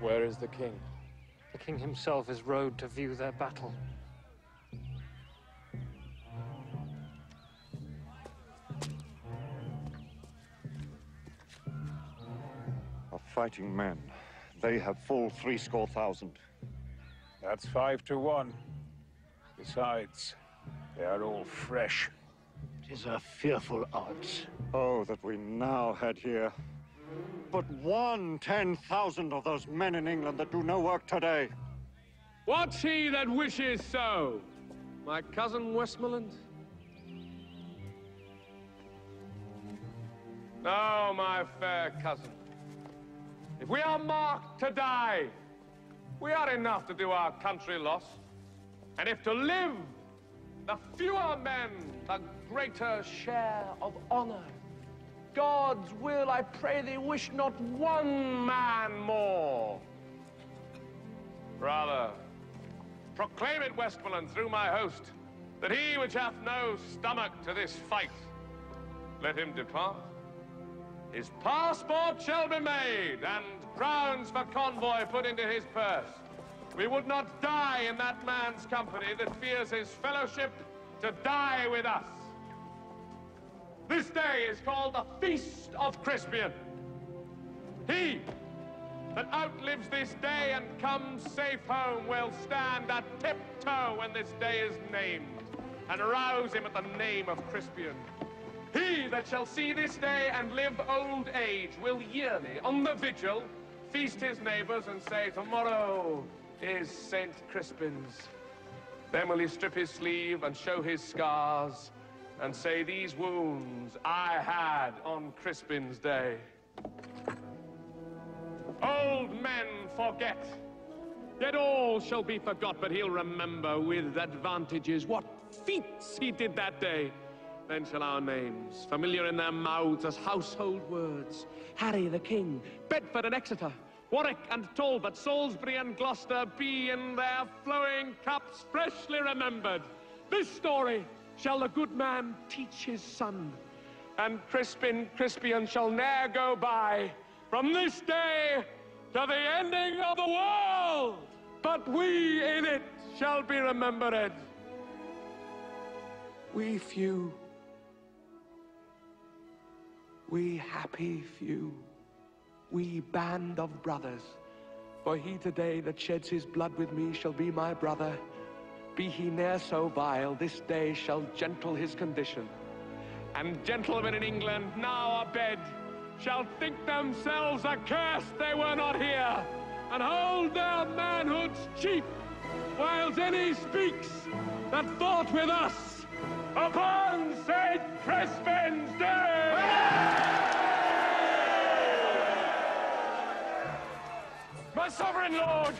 Where is the king? The king himself is rode to view their battle. A fighting man. They have full 70,000. That's 5 to 1. Besides, they are all fresh. It is a fearful odds. Oh, that we now had here. But 10,000 of those men in England that do no work today. What's he that wishes so? My cousin Westmoreland? No, my fair cousin. If we are marked to die, we are enough to do our country loss. And if to live, the fewer men, the greater share of honor. God's will, I pray thee, wish not one man more. Rather, proclaim it, Westmoreland, through my host, that he which hath no stomach to this fight, let him depart. His passport shall be made, and crowns for convoy put into his purse. We would not die in that man's company that fears his fellowship to die with us. This day is called the Feast of Crispian. He that outlives this day and comes safe home will stand at tiptoe when this day is named, and rouse him at the name of Crispian. He that shall see this day and live old age will yearly, on the vigil, feast his neighbors and say, tomorrow is St. Crispin's. Then will he strip his sleeve and show his scars, and say, these wounds I had on Crispin's day. Old men forget, yet all shall be forgot, but he'll remember with advantages what feats he did that day. Then shall our names, familiar in their mouths as household words, Harry the King, Bedford and Exeter, Warwick and Talbot, Salisbury and Gloucester, be in their flowing cups freshly remembered. This story shall the good man teach his son, and Crispin, Crispian shall ne'er go by, from this day to the ending of the world, but we in it shall be remembered. We few, we happy few, we band of brothers, for he today that sheds his blood with me shall be my brother. Be he ne'er so vile, this day shall gentle his condition. And gentlemen in England, now abed, shall think themselves accursed they were not here, and hold their manhoods cheap, whiles any speaks that fought with us upon St. Crispin's Day! My sovereign lord,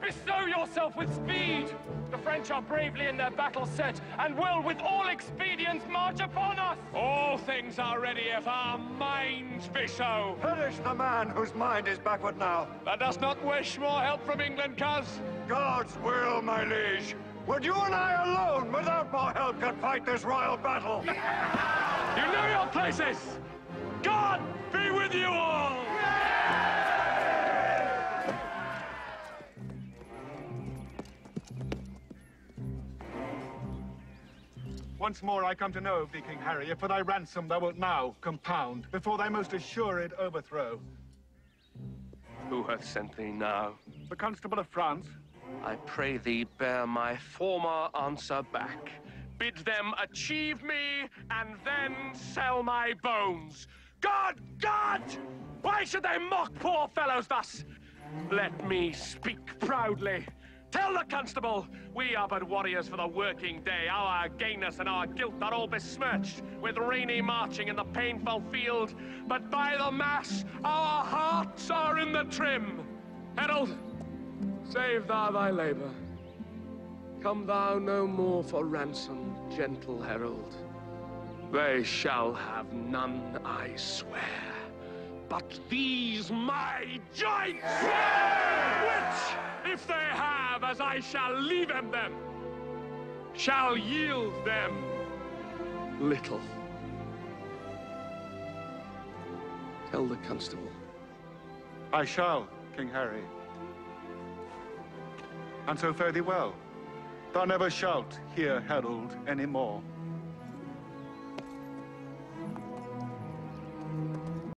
bestow yourself with speed. The French are bravely in their battle set, and will with all expedients march upon us. All things are ready if our minds be so. Perish the man whose mind is backward now. That does not wish more help from England, cuz. God's will, my liege. Would you and I alone, without more help, can fight this royal battle? You know your places. God be with you all. Once more I come to know of thee, King Harry, if for thy ransom thou wilt now compound before thy most assured overthrow. Who hath sent thee now? The Constable of France. I pray thee bear my former answer back. Bid them achieve me, and then sell my bones. God, God! Why should they mock poor fellows thus? Let me speak proudly. Tell the Constable, we are but warriors for the working day. Our gayness and our guilt are all besmirched with rainy marching in the painful field. But by the mass, our hearts are in the trim. Herald, save thou thy labor. Come thou no more for ransom, gentle herald. They shall have none, I swear. But these my joints, which, if they have, as I shall leave them, shall yield them little. Tell the Constable. I shall, King Harry. and so fare thee well. Thou never shalt hear herald any more.